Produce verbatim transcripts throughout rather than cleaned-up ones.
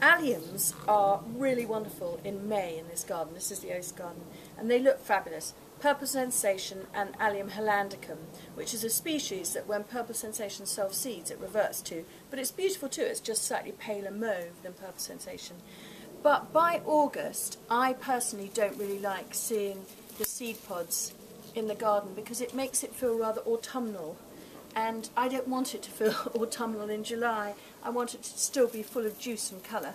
Alliums are really wonderful in May in this garden. This is the Oast Garden, and they look fabulous. Purple Sensation and Allium hollandicum, which is a species that when Purple Sensation self-seeds it reverts to, but it's beautiful too. It's just slightly paler mauve than Purple Sensation. But by August, I personally don't really like seeing the seed pods in the garden because it makes it feel rather autumnal, and I don't want it to feel autumnal in July. I want it to still be full of juice and colour.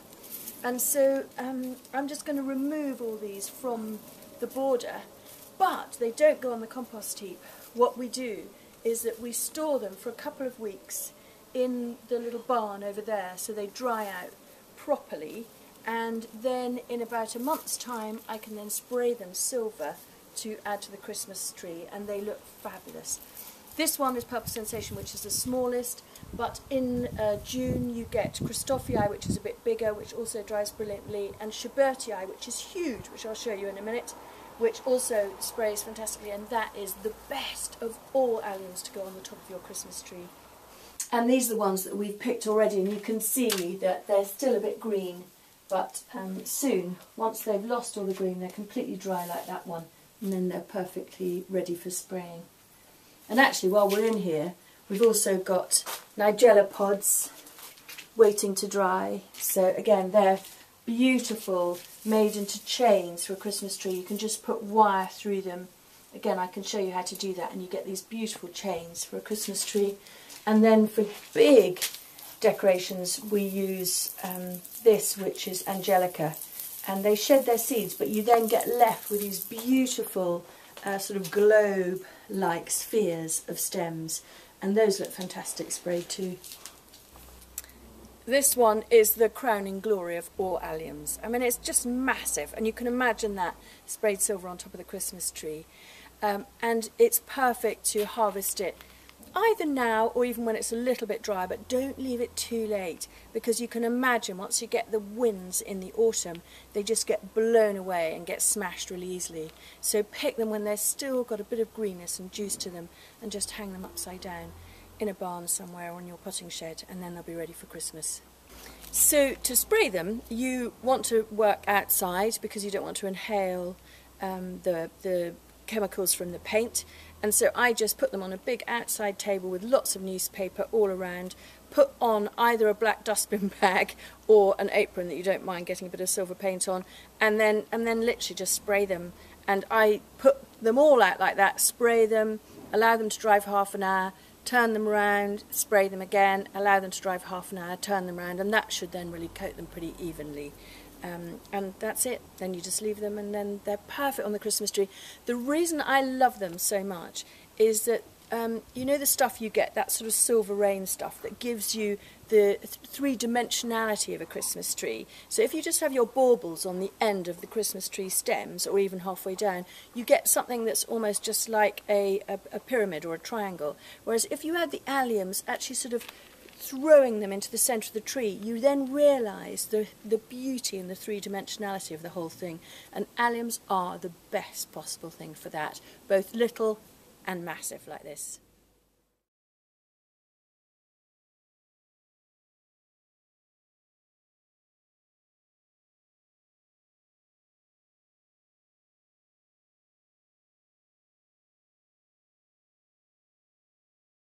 And so um, I'm just going to remove all these from the border, but they don't go on the compost heap. What we do is that we store them for a couple of weeks in the little barn over there so they dry out properly, and then in about a month's time I can then spray them silver to add to the Christmas tree, and they look fabulous. This one is Purple Sensation, which is the smallest, but in uh, June you get Cristophii, which is a bit bigger, which also dries brilliantly, and Schubertii, which is huge, which I'll show you in a minute, which also sprays fantastically, and that is the best of all alliums to go on the top of your Christmas tree. And these are the ones that we've picked already, and you can see that they're still a bit green, but um, soon, once they've lost all the green, they're completely dry like that one, and then they're perfectly ready for spraying. And actually, while we're in here, we've also got Nigella pods waiting to dry. So again, they're beautiful, made into chains for a Christmas tree. You can just put wire through them. Again, I can show you how to do that, and you get these beautiful chains for a Christmas tree. And then for big decorations, we use um, this, which is Angelica. And they shed their seeds, but you then get left with these beautiful Uh, sort of globe-like spheres of stems, and those look fantastic sprayed too. This one is the crowning glory of all alliums. I mean, it's just massive, and you can imagine that sprayed silver on top of the Christmas tree, um, and it's perfect to harvest it either now or even when it's a little bit dry, but don't leave it too late, because you can imagine once you get the winds in the autumn, they just get blown away and get smashed really easily. So pick them when they've still got a bit of greenness and juice to them, and just hang them upside down in a barn somewhere or in your potting shed, and then they'll be ready for Christmas. So to spray them, you want to work outside because you don't want to inhale um, the, the chemicals from the paint. And so I just put them on a big outside table with lots of newspaper all around, put on either a black dustbin bag or an apron that you don't mind getting a bit of silver paint on, and then and then literally just spray them. And I put them all out like that, spray them, allow them to dry for half an hour, turn them around, spray them again, allow them to dry for half an hour, turn them around, and that should then really coat them pretty evenly. Um, and that's it. Then you just leave them, and then they're perfect on the Christmas tree. The reason I love them so much is that um, you know the stuff you get, that sort of silver rain stuff that gives you the th three-dimensionality of a Christmas tree. So if you just have your baubles on the end of the Christmas tree stems, or even halfway down, you get something that's almost just like a, a, a pyramid or a triangle. Whereas if you had the alliums actually sort of throwing them into the centre of the tree, you then realise the, the beauty and the three-dimensionality of the whole thing. And alliums are the best possible thing for that, both little and massive like this.